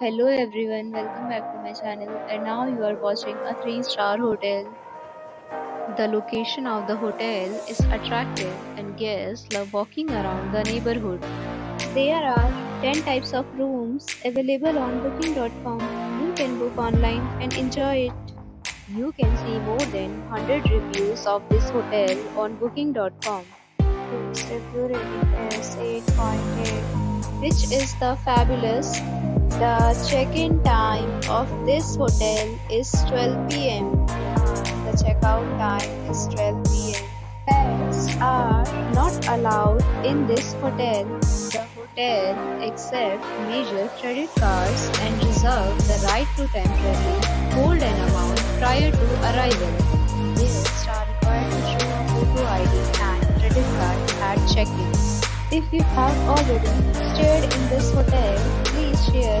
Hello everyone, welcome back to my channel. And now you are watching a 3-star hotel. The location of the hotel is attractive and guests love walking around the neighborhood. There are 10 types of rooms available on booking.com. You can book online and enjoy it. You can see more than 100 reviews of this hotel on booking.com. Its review rating is 8.8, which is the fabulous. The check-in time of this hotel is 12 p.m. The check-out time is 12 p.m. Pets are not allowed in this hotel. The hotel accepts major credit cards and reserves the right to temporarily hold an amount prior to arrival. Guests are required to show a photo ID and credit card at check-in. If you have already stayed in this hotel, please share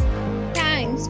Thanks